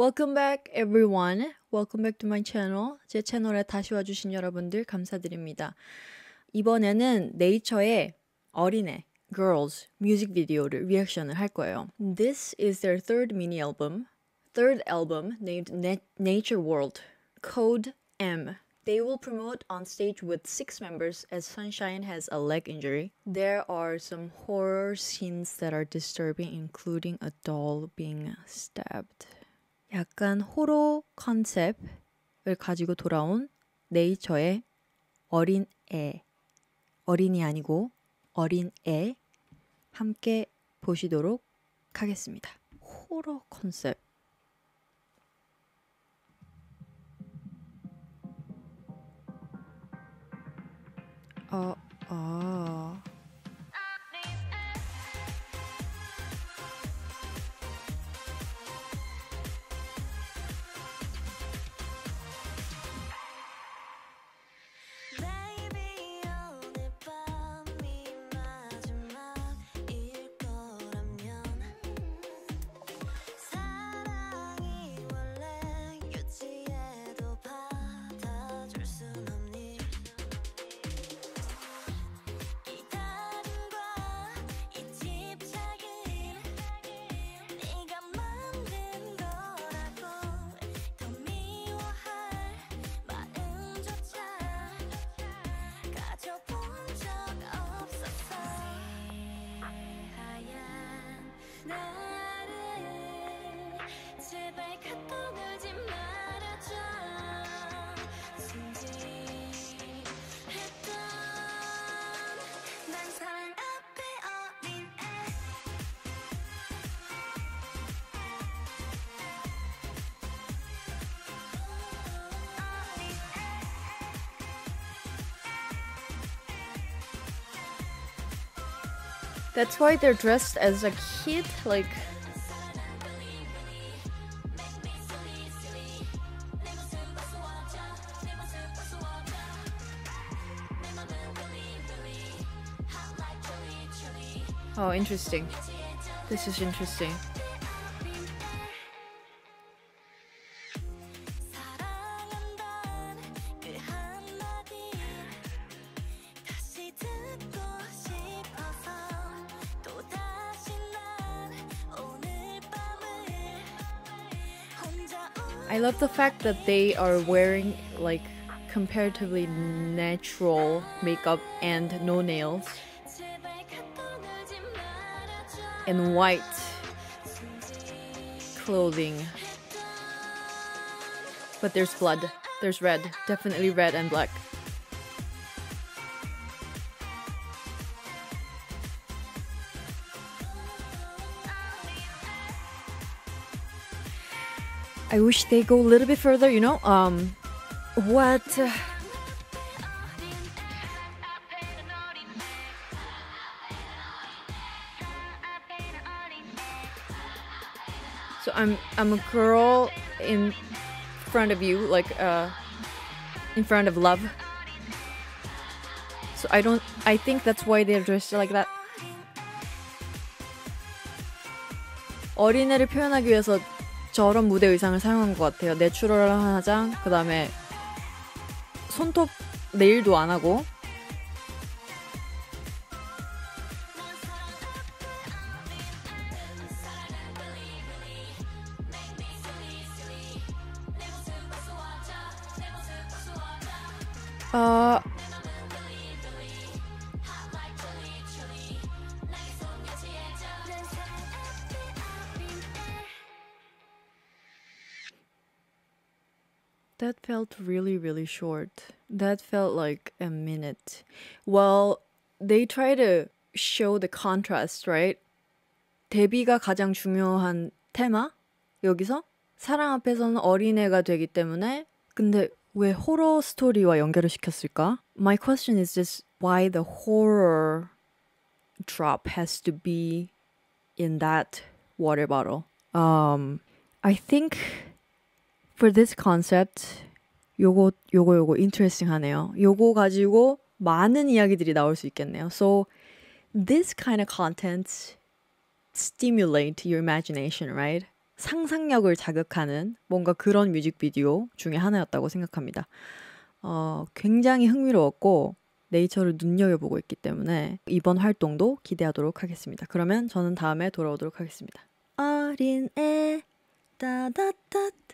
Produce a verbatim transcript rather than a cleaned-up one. Welcome back everyone. Welcome back to my channel. 제 채널에 다시 와주신 여러분들 감사드립니다. 이번에는 네이처의 어린애 Girls 뮤직비디오를 리액션을 할 거예요. This is their third mini album, third album named Na Nature World, Code M. They will promote on stage with six members as Sunshine has a leg injury. There are some horror scenes that are disturbing, including a doll being stabbed. 약간 호러 컨셉을 가지고 돌아온 네이처의 어린애, 어린이 아니고 어린애 함께 보시도록 하겠습니다. 호러 컨셉. 어, 어. That's why they're dressed as a kid, like... Oh, interesting. This is interesting. I love the fact that they are wearing like comparatively natural makeup and no nails and white clothing, but there's blood, there's red, definitely red and black. I wish they go a little bit further, you know, um, what, uh, so I'm, I'm a girl in front of you, like, uh, in front of love, so I don't, I think that's why they're dressed like that. 어린애를 표현하기 위해서 저런 무대 의상을 사용한 것 같아요. 내추럴한 화장, 그 다음에 손톱 네일도 안 하고 아... 어... That felt really, really short. That felt like a minute. Well, they try to show the contrast, right? 데뷔가 가장 중요한 테마? 여기서? 사랑 앞에서는 어린애가 되기 때문에 근데 왜 호러 스토리와 연결을 시켰을까? My question is just why the horror drop has to be in that water bottle. Um, I think... For this concept, 요거 요거 요거 interesting하네요. 요거 가지고 많은 이야기들이 나올 수 있겠네요. So this kind of content stimulate your imagination, right? 상상력을 자극하는 뭔가 그런 뮤직비디오 중에 하나였다고 생각합니다. 어, 굉장히 흥미로웠고 네이처를 눈여겨보고 있기 때문에 이번 활동도 기대하도록 하겠습니다. 그러면 저는 다음에 돌아오도록 하겠습니다. 어린애 따다따따